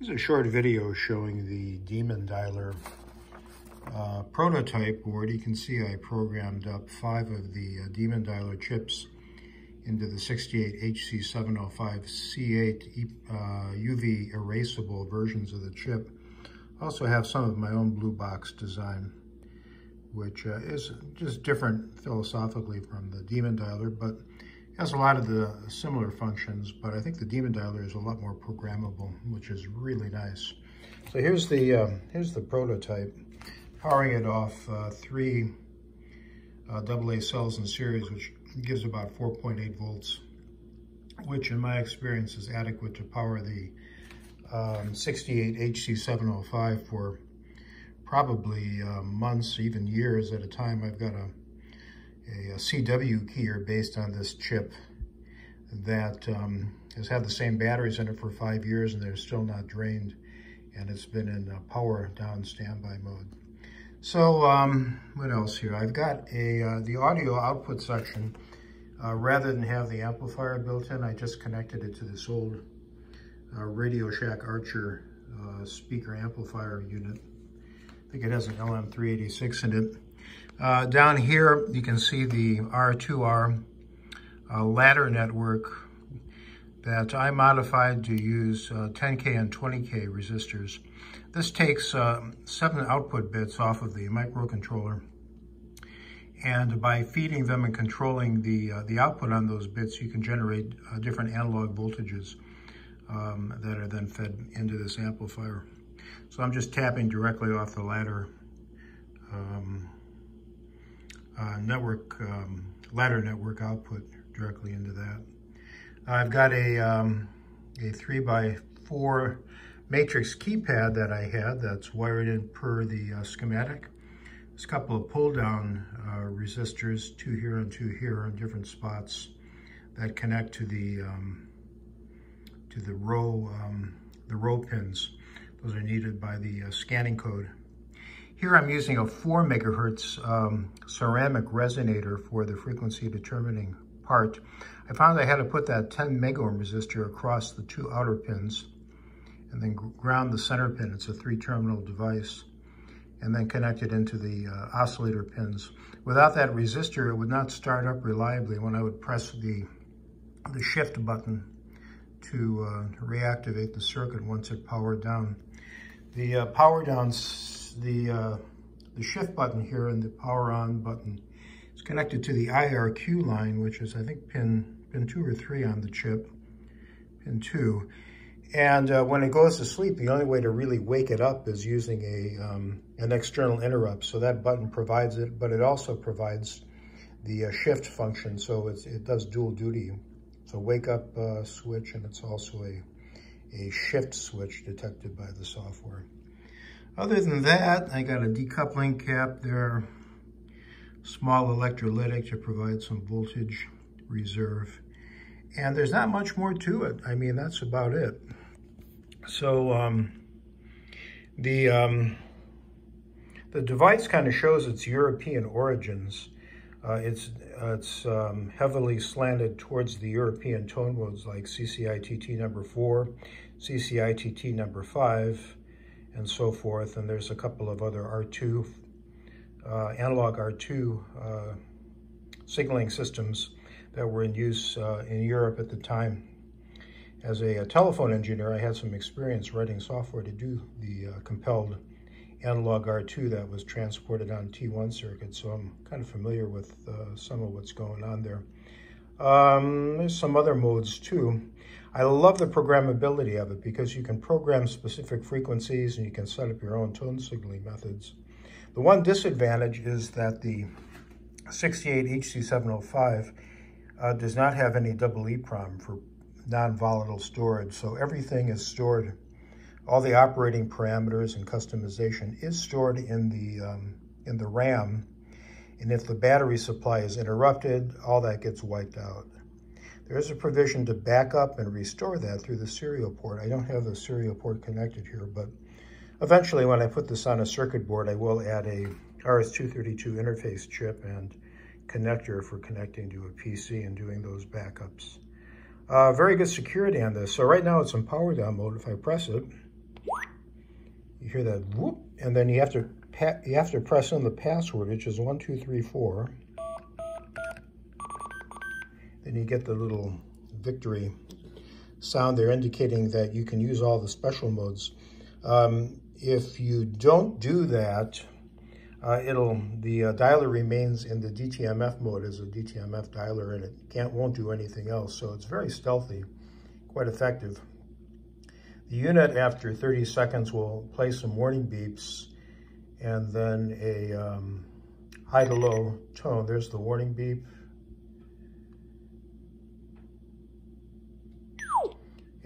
This is a short video showing the Demon Dialer prototype board. You can see I programmed up 5 of the Demon Dialer chips into the 68HC705C8 UV erasable versions of the chip. I also have some of my own blue box design, which is just different philosophically from the Demon Dialer, but has a lot of the similar functions, but I think the Demon Dialer is a lot more programmable, which is really nice. So here's the prototype, powering it off 3 AA cells in series, which gives about 4.8 volts, which in my experience is adequate to power the 68HC705 for probably months, even years at a time. I've got a CW keyer based on this chip that has had the same batteries in it for 5 years, and they're still not drained, and it's been in power down standby mode. So what else here? I've got the audio output section. Rather than have the amplifier built in, I just connected it to this old Radio Shack Archer speaker amplifier unit. I think it has an LM386 in it. Down here, you can see the R2R ladder network that I modified to use 10K and 20K resistors. This takes 7 output bits off of the microcontroller, and by feeding them and controlling the output on those bits, you can generate different analog voltages that are then fed into this amplifier. So I'm just tapping directly off the ladder ladder network output directly into that. I've got a 3x4 matrix keypad that I had that's wired in per the schematic. There's a couple of pull-down resistors, 2 here and 2 here in different spots that connect to the row pins. Those are needed by the scanning code. Here I'm using a 4 megahertz ceramic resonator for the frequency determining part. I found I had to put that 10 mega ohm resistor across the 2 outer pins and then ground the center pin. It's a 3-terminal device, and then connect it into the oscillator pins. Without that resistor, it would not start up reliably when I would press the shift button to reactivate the circuit once it powered down. The power down, the shift button here and the power on button is connected to the IRQ line, which is I think pin 2 or 3 on the chip, pin 2. And when it goes to sleep, the only way to really wake it up is using an external interrupt. So that button provides it, but it also provides the shift function. So it does dual duty. So wake up switch, and it's also a shift switch detected by the software. Other than that, I got a decoupling cap there, small electrolytic to provide some voltage reserve. And there's not much more to it. I mean, that's about it. So the device kind of shows its European origins. It's heavily slanted towards the European tone modes like CCITT number 4, CCITT number 5, and so forth. And there's a couple of other R2, analog R2 signaling systems that were in use in Europe at the time. As a telephone engineer, I had some experience writing software to do the compelled analog R2 that was transported on T1 circuits, so I'm kind of familiar with some of what's going on there. There's some other modes too. I love the programmability of it because you can program specific frequencies and you can set up your own tone signaling methods. The one disadvantage is that the 68HC705 does not have any EEPROM for non-volatile storage, so everything is stored. All the operating parameters and customization is stored in the RAM, and if the battery supply is interrupted, all that gets wiped out. There is a provision to back up and restore that through the serial port. I don't have the serial port connected here, but eventually when I put this on a circuit board, I will add a RS-232 interface chip and connector for connecting to a PC and doing those backups. Very good security on this. So right now it's in power down mode. If I press it, you hear that whoop, and then you have to press in the password, which is 1234. Then you get the little victory sound there indicating that you can use all the special modes. If you don't do that, the dialer remains in the DTMF mode as a DTMF dialer, and it won't do anything else. So it's very stealthy, quite effective. The unit after 30 seconds will play some warning beeps and then a high to low tone. There's the warning beep.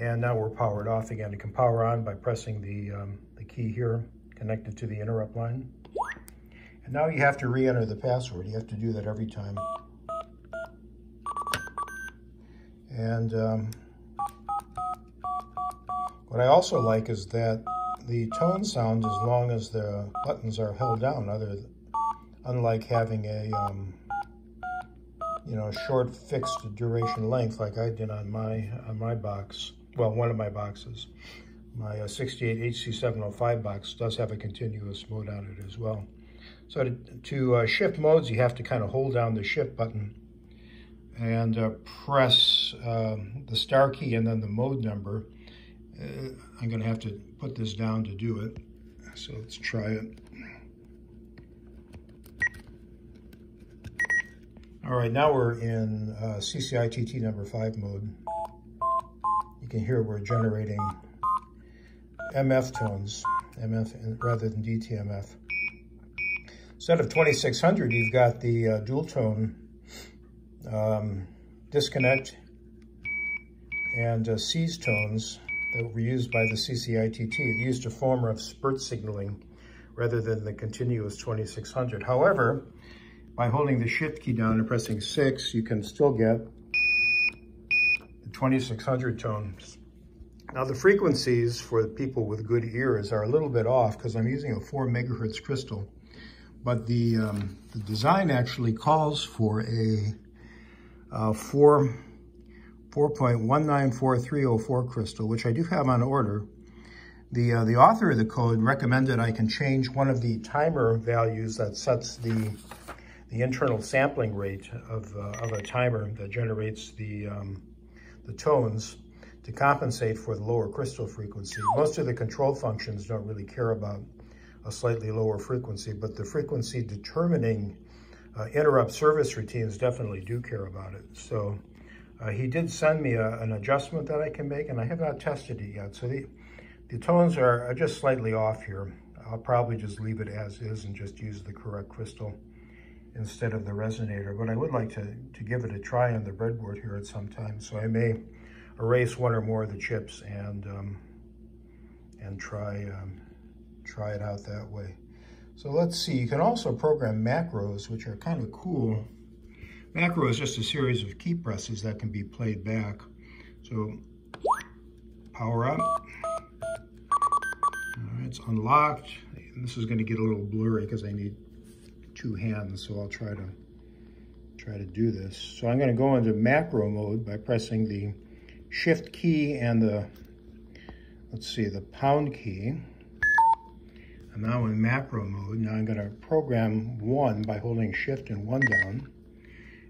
And now we're powered off again. You can power on by pressing the key here connected to the interrupt line. And now you have to re-enter the password. You have to do that every time. And what I also like is that the tone sounds as long as the buttons are held down, unlike having a short fixed duration length like I did on my box. Well, one of my boxes, my 68 HC705 box, does have a continuous mode on it as well. So to shift modes, you have to kind of hold down the shift button and press the star key and then the mode number. I'm going to have to put this down to do it. So let's try it. All right, now we're in CCITT number 5 mode. You can hear we're generating MF tones, MF rather than DTMF. Instead of 2600, you've got the dual tone disconnect and seize tones that were used by the CCITT. It used a form of spurt signaling rather than the continuous 2600. However, by holding the shift key down and pressing 6, you can still get the 2600 tones. Now the frequencies for people with good ears are a little bit off because I'm using a 4 megahertz crystal, but the design actually calls for a 4.194304 crystal, which I do have on order. The author of the code recommended I can change one of the timer values that sets the internal sampling rate of a timer that generates the tones to compensate for the lower crystal frequency. Most of the control functions don't really care about a slightly lower frequency, but the frequency determining interrupt service routines definitely do care about it. So he did send me an adjustment that I can make, and I have not tested it yet. So the tones are just slightly off here. I'll probably just leave it as is and just use the correct crystal instead of the resonator, but I would like to give it a try on the breadboard here at some time. So I may erase one or more of the chips and try it out that way. So let's see, you can also program macros, which are kind of cool. Macro is just a series of key presses that can be played back. So power up. All right, it's unlocked. And this is going to get a little blurry because I need two hands, so I'll try to do this. So I'm going to go into macro mode by pressing the shift key and the pound key. I'm now in macro mode. Now I'm going to program 1 by holding shift and 1 down.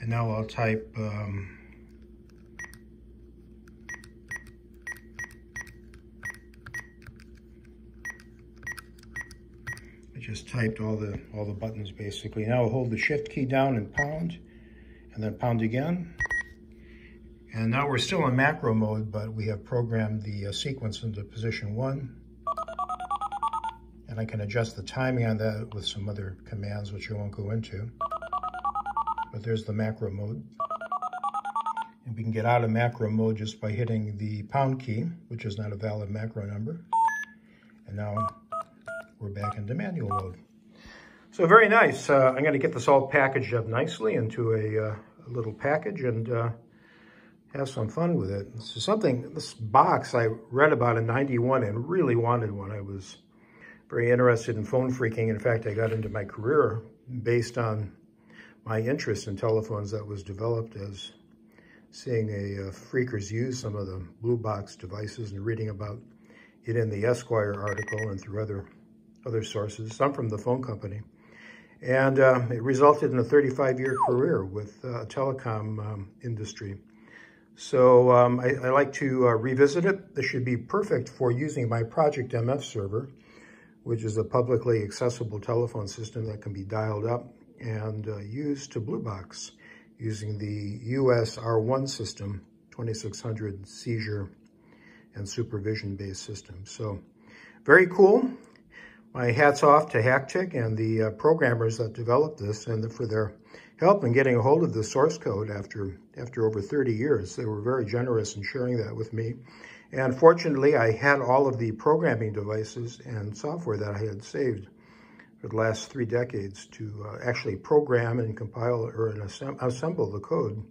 And now I'll type I just typed all the buttons basically. Now I'll hold the shift key down and pound, and then pound again. And now we're still in macro mode, but we have programmed the sequence into position 1. And I can adjust the timing on that with some other commands, which I won't go into. But there's the macro mode. And we can get out of macro mode just by hitting the pound key, which is not a valid macro number. And now we're back into manual mode. So very nice. I'm going to get this all packaged up nicely into a little package and have some fun with it. So this box I read about in '91 and really wanted one. I was very interested in phone freaking. In fact, I got into my career based on my interest in telephones that was developed as seeing freakers use some of the blue box devices and reading about it in the Esquire article and through other sources, some from the phone company. And it resulted in a 35-year career with telecom industry. So I like to revisit it. This should be perfect for using my Project MF server, which is a publicly accessible telephone system that can be dialed up and used to Blue Box using the US R1 system, 2600 seizure and supervision-based system. So very cool. My hat's off to Hack-Tic and the programmers that developed this, and for their help in getting a hold of the source code after over 30 years. They were very generous in sharing that with me. And fortunately, I had all of the programming devices and software that I had saved for the last 3 decades to actually program and compile or assemble the code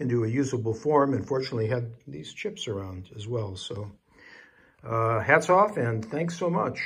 into a usable form, and fortunately had these chips around as well. So hats off and thanks so much.